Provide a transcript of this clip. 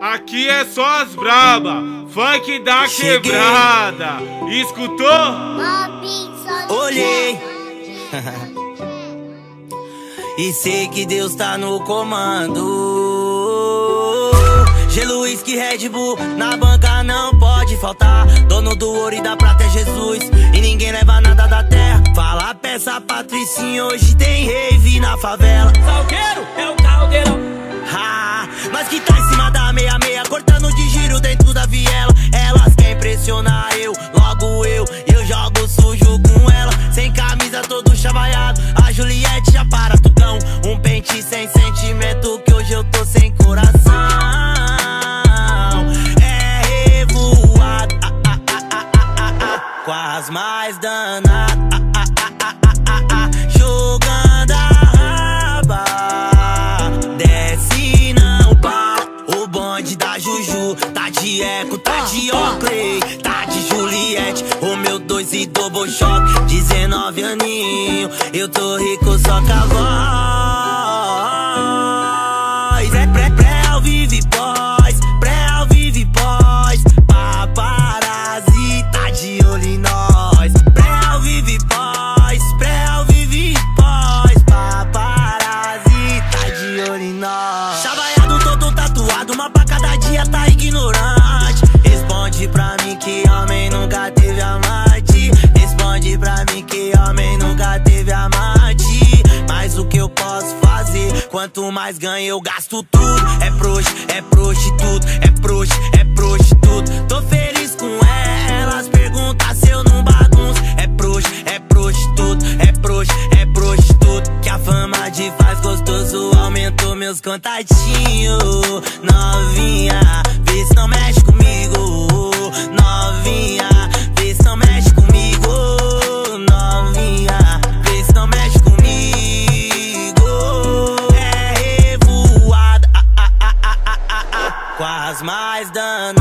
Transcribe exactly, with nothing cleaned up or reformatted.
Aqui é só as braba, funk da cheguei. Quebrada. Escutou? Olhei. E sei que Deus tá no comando. Gelo, uísque, Red Bull, na banca não pode faltar. Dono do ouro e da prata é Jesus, e ninguém leva nada da terra. Fala peça, Patricinha, hoje tem rave na favela. Salgueiro é o caldeirão. Ah, mas que tá em cima da meia-meia, cortando de giro dentro da viela. Elas querem pressionar eu, logo eu, eu jogo sujo com ela. Sem camisa, todo chavaiado, a Juliette já para tucão. Um pente sem sentimento, que hoje eu tô sem coração. Com as mais danadas, ah, ah, ah, ah, ah, ah, jogando a raba, desce não para. O bonde da Juju, tá de eco, tá de Oakley, tá de Juliette. O meu dois e double choque, dezenove aninho, eu tô rico só com a voz. É pré, pré, ao vivo e pós, pré, ao vivo e pós, papai. De olho em nós, pré ao vivo e pós, pré ao vivo e pós, paparazzi tá de olho em nós. Chavaiado todo tatuado, uma pra cada dia tá ignorante. Responde pra mim que homem nunca teve amante. Responde pra mim que homem nunca teve amante. Mas o que eu posso fazer? Quanto mais ganho eu gasto tudo. É proxi, é prostituto, é proxi, é prostituto. Tô feliz com elas. Pergunta se eu não bagunço. É proxi, é prostituto, é proxi, é prostituto. Que a fama de faz gostoso aumentou meus contatinhos. Novinha, vê se não mexe comigo. Novinha, vê se não mexe comigo. Novinha, vê se não mexe comigo. É revoada, ah, ah, ah, ah, ah, ah, com as mais danadas.